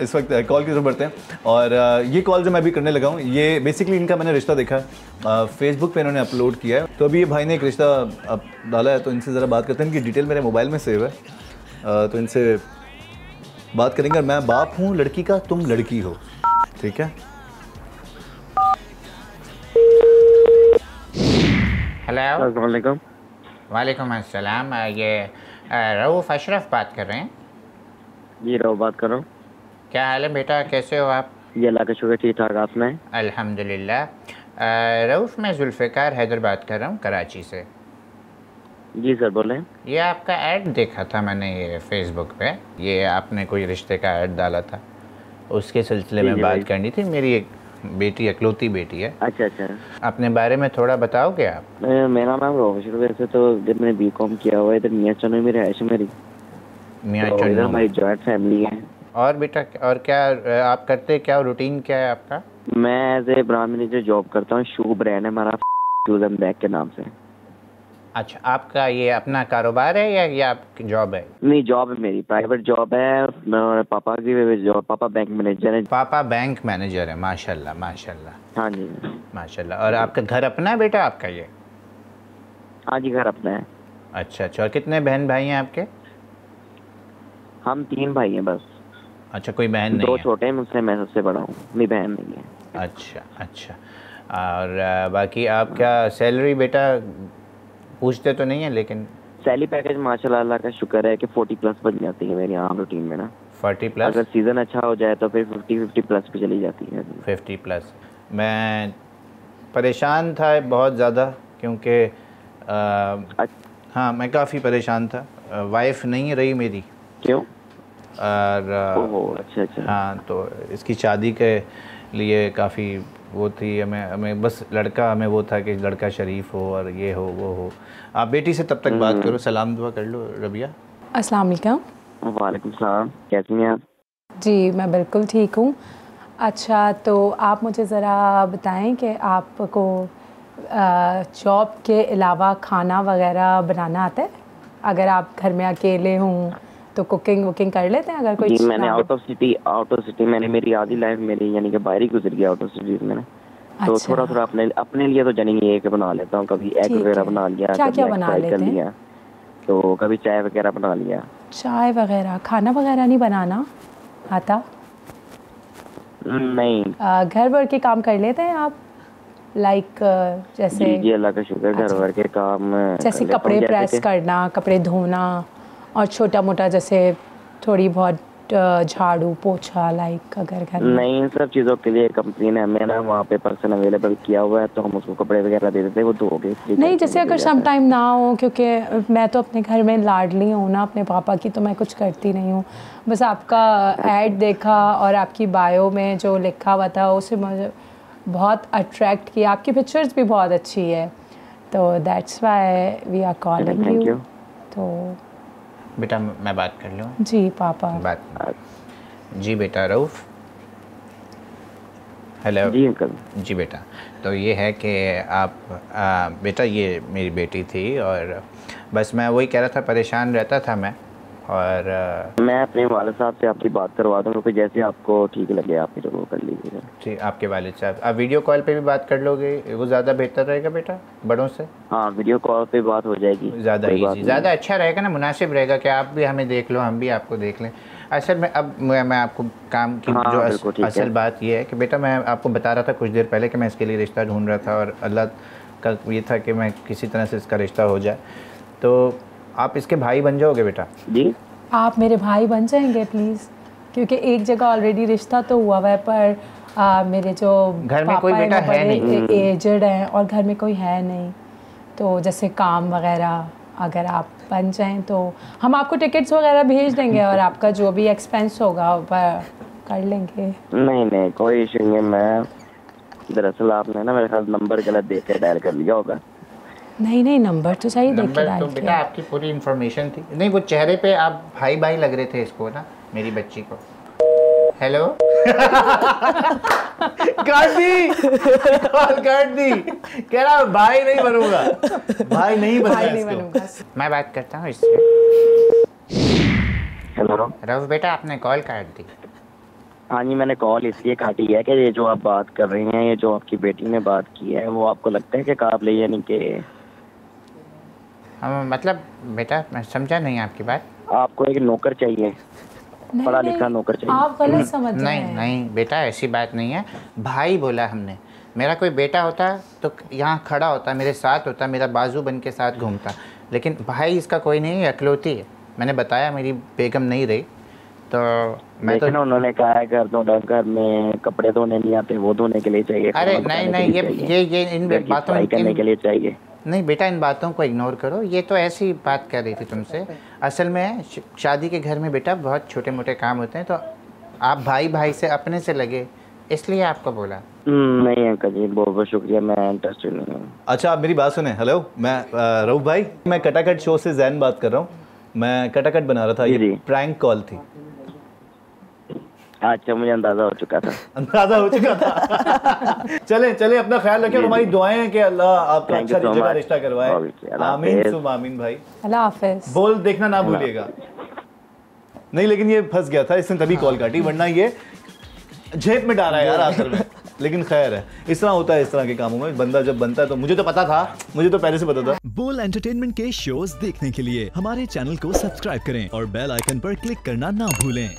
इस वक्त कॉल की तरफ बढ़ते हैं और ये कॉल जो मैं अभी करने लगा हूँ ये बेसिकली इनका मैंने रिश्ता देखा है फेसबुक पे, इन्होंने अपलोड किया है। तो अभी ये भाई ने एक रिश्ता डाला है, तो इनसे ज़रा बात करते हैं। इनकी डिटेल मेरे मोबाइल में सेव है, तो इनसे बात करेंगे। मैं बाप हूँ लड़की का, तुम लड़की हो, ठीक है। हेलो, अस्सलाम वालेकुम। वालेकुम अस्सलाम। ये रऊफ अशरफ बात कर रहे हैं? जी, रऊफ बात कर रहा हूँ। क्या हाल है बेटा, कैसे हो आप? ये अल्लाह का शुक्र, ठीक ठाक। आपने? अल्हम्दुलिल्लाह। रऊफ, मैं जुल्फ़िकार हैदर बात कर रहा हूँ, कराची से। जी सर, बोलें। ये आपका ऐड देखा था मैंने, ये फेसबुक पे, ये आपने कोई रिश्ते का ऐड डाला था, उसके सिलसिले में बात करनी थी। मेरी एक बेटी, अकलौती बेटी है। अच्छा अच्छा, अपने बारे में थोड़ा बताओगे आप? मेरा नाम रऊफ अशरफ। वैसे तो जब मैंने BCom किया हुआ है, इधर मियाँ चौन में रहाइश है मेरी। मियाँ चौन, हमारी जॉइंट फैमिली है। और बेटा, और क्या आप करते, क्या रूटीन क्या है आपका? मैं as a brand manager job करता हूँ, शू ब्रांड है हमारा, शूज एंड बैग के नाम से। अच्छा, आपका ये अपना कारोबार है या आपकी जॉब है? नहीं, जॉब है मेरी, प्राइवेट जॉब है। पापा की जॉब, पापा बैंक मैनेजर है। पापा बैंक मैनेजर है, माशाल्लाह माशाल्लाह। हाँ जी माशाल्लाह। और आपका घर अपना है बेटा आपका ये? हाँ जी, घर अपना है। अच्छा। और कितने बहन भाई हैं आपके? हम 3 भाई हैं बस। अच्छा, कोई बहन नहीं? 2 छोटे हैं मुझसे, मैं सबसे बड़ा हूँ, मेरी बहन नहीं है। अच्छा अच्छा। और बाकी आपका सैलरी बेटा पूछते तो नहीं है, लेकिन सैलरी पैकेज माशाल्लाह अल्लाह का शुक्र है कि 40+ बन जाती है मेरी आम रूटीन में ना। 40+? अगर सीज़न अच्छा हो जाए तो फिर 50+ पे चली जाती है। 50+। मैं परेशान था बहुत ज़्यादा, क्योंकि हाँ, मैं काफ़ी परेशान था। वाइफ नहीं रही मेरी। क्यों? और अच्छा अच्छा। हाँ, तो इसकी शादी के लिए काफ़ी वो थी, हमें बस लड़का, हमें वो था कि लड़का शरीफ हो और ये हो वो हो। आप बेटी से तब तक बात करो, सलाम दुआ कर लो। रबिया, अस्सलाम वालेकुम। वालेकुम सलाम, कैसी हैं आप? जी, मैं बिल्कुल ठीक हूँ। अच्छा, तो आप मुझे ज़रा बताएं कि आपको जॉब के अलावा खाना वगैरह बनाना आता है? अगर आप घर में अकेले हों तो कुकिंग वुकिंग कर लेते हैं? अगर कोई जी, मैंने आउट ऑफ सिटी मैंने मेरी आधी लाइफ मेरी यानी कि बाहर ही गुजर गया आउट ऑफ सिटी में। अच्छा। तो थोड़ा थोड़ा अपने लिए तो जानिए ये कि बना लेता हूँ, कभी एग वगैरह बना लिया, क्या क्या बना लेते हैं, तो कभी चाय वगैरह बना लिया। चाय वगैरह, खाना वगैरह नहीं बनाना आता? नहीं। घर भर के काम कर लेते हैं आप? लाइक जैसे? जी अल्लाह का शुक्र, घर भर के काम जैसे कपड़े प्रेस करना, कपड़े धोना, और छोटा मोटा जैसे थोड़ी बहुत झाड़ू पोछा, लाइक अगर घर? नहीं, इन सब चीज़ों के लिए कंपनी ने हमें ना वहाँ पे पर्सन अवेलेबल किया हुआ है, तो हम उसको कपड़े वगैरह दे देते हैं, वो धो के। नहीं, जैसे अगर सम टाइम ना हो, क्योंकि मैं तो अपने घर में लाडली हूँ ना अपने पापा की, तो मैं कुछ करती नहीं हूँ। बस आपका ऐड देखा और आपकी बायो में जो लिखा हुआ था उससे मुझे बहुत अट्रैक्ट किया। आपकी पिक्चर्स भी बहुत अच्छी है, तो that's why we are calling you. तो बेटा, मैं बात कर लूँ? जी पापा, बात। जी बेटा रऊफ, हेलो। जी अंकल। जी बेटा, तो ये है कि आप बेटा, ये मेरी बेटी थी और बस मैं वही कह रहा था, परेशान रहता था मैं। और मैं अपने वालिद साहब से आपकी बात करवा दूँ, फिर जैसे आपको ठीक लगे आप फिर वो कर लीजिएगा। ठीक, आपके वालिद साहब आप वीडियो कॉल पे भी बात कर लोगे, वो ज़्यादा बेहतर रहेगा बेटा, बड़ों से। हाँ, वीडियो कॉल पे बात हो जाएगी, ज़्यादा ईजी, ज़्यादा अच्छा रहेगा ना, मुनासिब रहेगा कि आप भी हमें देख लो, हम भी आपको देख लें। असल में अब मैं आपको काम की जो असल बात ये है कि बेटा, मैं आपको बता रहा था कुछ देर पहले कि मैं इसके लिए रिश्ता ढूंढ रहा था, और अल्लाह का ये था कि मैं किसी तरह से इसका रिश्ता हो जाए। तो आप इसके भाई बन जाओगे बेटा? जी, आप मेरे भाई बन जाएंगे प्लीज़, क्योंकि एक जगह ऑलरेडी रिश्ता तो हुआ हुआ है, पर मेरे जो घर में कोई बेटा है नहीं, एजड है और घर में कोई है नहीं, तो जैसे काम वगैरह अगर आप बन जाएं तो हम आपको टिकट्स वगैरह भेज देंगे और आपका जो भी एक्सपेंस होगा पर कर लेंगे। नहीं नहीं, कोई इशू नहीं। मैं दरअसल आपने ना मेरे ख्याल नंबर गलत दे के डायल कर लिया होगा। नहीं नहीं, नंबर तो सही देख के डाल। तो बेटा आपकी पूरी इन्फॉर्मेशन थी। नहीं, वो चेहरे पे आप भाई भाई लग रहे थे इसको ना, मेरी बच्ची को। हेलो, काट दी कॉल, काट दी। कह रहा भाई नहीं बनूंगा, भाई नहीं बनूंगा। मैं बात करता हूँ इससे। हेलो रऊफ बेटा, आपने कॉल काट दी। हाँ जी, मैंने कॉल इसलिए काटी है कि ये जो आप बात कर रही हैं, ये जो आपकी बेटी ने बात की है, वो आपको लगता है कि काबिल है, यानी कि मतलब बेटा मैं समझा नहीं आपकी बात। आपको एक नौकर चाहिए, पढ़ा लिखा नौकर चाहिए। आप गलत समझ रहे हैं। नहीं नहीं बेटा ऐसी बात नहीं है, भाई बोला हमने। मेरा कोई बेटा होता तो यहाँ खड़ा होता, मेरे साथ होता, मेरा बाजू बन के साथ घूमता, लेकिन भाई इसका कोई नहीं है, अकलौती है। मैंने बताया मेरी बेगम नहीं रही तो मैं तो, उन्होंने कहा है घर दो डंगर में कपड़े धोने नहीं आते, वो धोने के लिए चाहिए। अरे नहीं नहीं ये इन बातों करने के लिए चाहिए नहीं बेटा, इन बातों को इग्नोर करो। ये तो ऐसी बात कर रही थी तुमसे। असल में शादी के घर में बेटा बहुत छोटे मोटे काम होते हैं, तो आप भाई भाई से अपने से लगे, इसलिए आपको बोला। नहीं अंकल जी, बहुत बहुत शुक्रिया, मैं इंटरेस्टेड नहीं हूँ। अच्छा आप मेरी बात सुने। हेलो, मैं रऊफ भाई, मैं कटाकट शो से जैन बात कर रहा हूँ। मैं कटाकट बना रहा था, ये प्रैंक कॉल थी। अच्छा मुझे अंदाजा हो चुका था, अंदाजा हो चुका था। चले चले, अपना ख्याल रखें। हमारी दुआएं हैं कि अल्लाह आपका अच्छा रिश्ता करवाए। आमीन सुम आमीन भाई, अल्लाह हाफिज। बोल देखना ना भूलिएगा। नहीं लेकिन ये फंस गया था, इसने तभी कॉल काटी, वरना ये जेब में डाला है यार आखिर में। लेकिन खैर है, इस तरह होता है, इस तरह के कामों में बंदा जब बनता है। तो मुझे तो पता था, मुझे तो पहले से पता था। बोल एंटरटेनमेंट के शोज देखने के लिए हमारे चैनल को सब्सक्राइब करें और बेल आइकन पर क्लिक करना ना भूलें।